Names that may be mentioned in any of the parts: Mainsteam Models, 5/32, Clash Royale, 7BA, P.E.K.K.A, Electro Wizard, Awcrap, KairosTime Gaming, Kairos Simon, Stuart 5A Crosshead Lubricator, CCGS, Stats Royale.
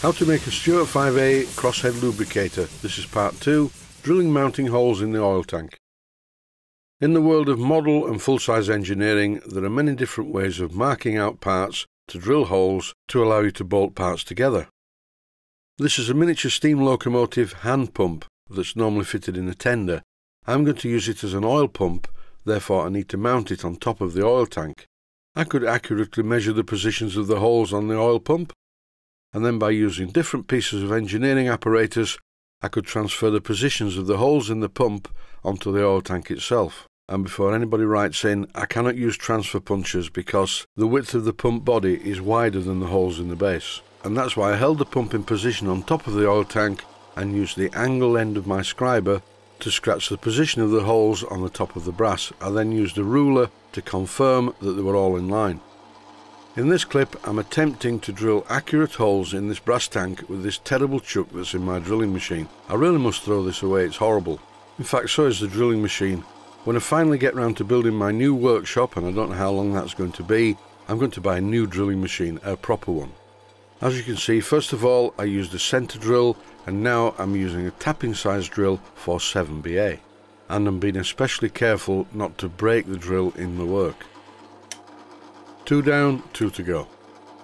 How to make a Stuart 5A Crosshead Lubricator. This is part 2, drilling mounting holes in the oil tank. In the world of model and full-size engineering, there are many different ways of marking out parts to drill holes to allow you to bolt parts together. This is a miniature steam locomotive hand pump that's normally fitted in a tender. I'm going to use it as an oil pump, therefore I need to mount it on top of the oil tank. I could accurately measure the positions of the holes on the oil pump, and then by using different pieces of engineering apparatus, I could transfer the positions of the holes in the pump onto the oil tank itself. And before anybody writes in, I cannot use transfer punches because the width of the pump body is wider than the holes in the base. And that's why I held the pump in position on top of the oil tank and used the angle end of my scriber to scratch the position of the holes on the top of the brass. I then used a ruler to confirm that they were all in line. In this clip, I'm attempting to drill accurate holes in this brass tank with this terrible chuck that's in my drilling machine. I really must throw this away, it's horrible. In fact, so is the drilling machine. When I finally get round to building my new workshop, and I don't know how long that's going to be, I'm going to buy a new drilling machine, a proper one. As you can see, first of all, I used a centre drill, and now I'm using a tapping size drill for 7BA. And I'm being especially careful not to break the drill in the work. 2 down, 2 to go.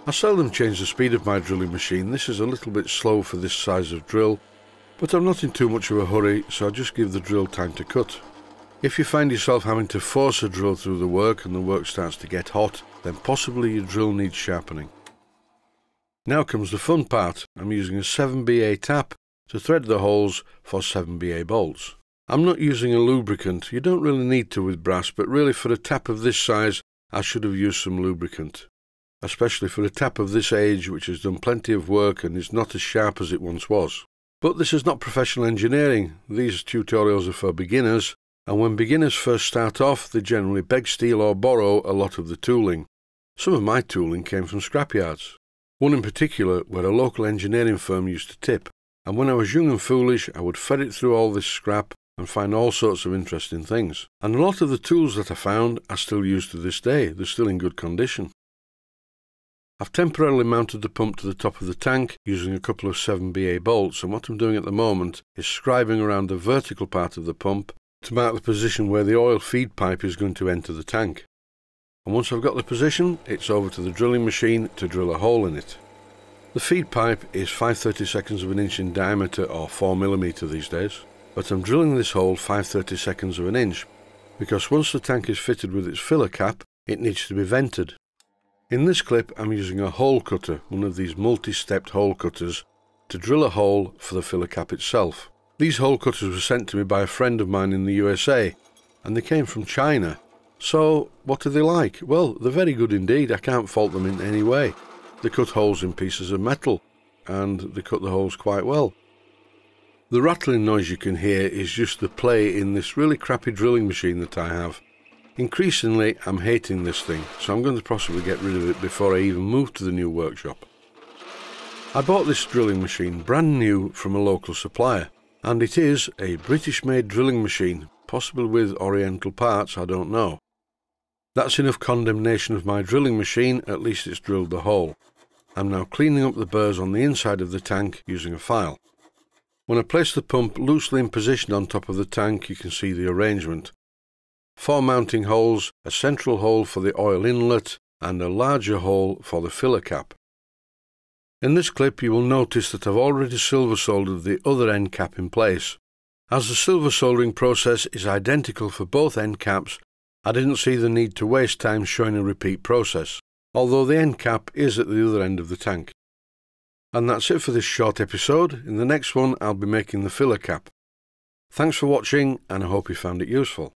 I seldom change the speed of my drilling machine. This is a little bit slow for this size of drill, but I'm not in too much of a hurry, so I just give the drill time to cut. If you find yourself having to force a drill through the work and the work starts to get hot, then possibly your drill needs sharpening. Now comes the fun part. I'm using a 7BA tap to thread the holes for 7BA bolts. I'm not using a lubricant. You don't really need to with brass, but really for a tap of this size, I should have used some lubricant, especially for a tap of this age which has done plenty of work and is not as sharp as it once was. But this is not professional engineering. These tutorials are for beginners, and when beginners first start off, they generally beg, steal or borrow a lot of the tooling. Some of my tooling came from scrapyards, one in particular where a local engineering firm used to tip, and when I was young and foolish, I would ferret through all this scrap and find all sorts of interesting things. And a lot of the tools that I found I still use to this day. They're still in good condition. I've temporarily mounted the pump to the top of the tank using a couple of 7BA bolts, and what I'm doing at the moment is scribing around the vertical part of the pump to mark the position where the oil feed pipe is going to enter the tank. And once I've got the position, it's over to the drilling machine to drill a hole in it. The feed pipe is 5/32 of an inch in diameter, or 4mm these days. But I'm drilling this hole 5/32 of an inch because once the tank is fitted with its filler cap, it needs to be vented. In this clip, I'm using a hole cutter, one of these multi-stepped hole cutters, to drill a hole for the filler cap itself. These hole cutters were sent to me by a friend of mine in the USA, and they came from China. So what are they like? Well, they're very good indeed. I can't fault them in any way. They cut holes in pieces of metal, and they cut the holes quite well. The rattling noise you can hear is just the play in this really crappy drilling machine that I have. Increasingly, I'm hating this thing, so I'm going to possibly get rid of it before I even move to the new workshop. I bought this drilling machine brand new from a local supplier, and it is a British-made drilling machine, possibly with oriental parts, I don't know. That's enough condemnation of my drilling machine, at least it's drilled the hole. I'm now cleaning up the burrs on the inside of the tank using a file. When I place the pump loosely in position on top of the tank, you can see the arrangement. 4 mounting holes, a central hole for the oil inlet, and a larger hole for the filler cap. In this clip you will notice that I've already silver soldered the other end cap in place. As the silver soldering process is identical for both end caps, I didn't see the need to waste time showing a repeat process, although the end cap is at the other end of the tank. And that's it for this short episode. In the next one, I'll be making the filler cap. Thanks for watching, and I hope you found it useful.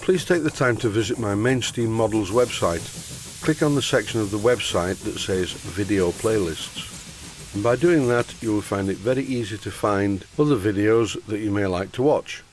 Please take the time to visit my Mainsteam Models website. Click on the section of the website that says Video Playlists. And by doing that, you will find it very easy to find other videos that you may like to watch.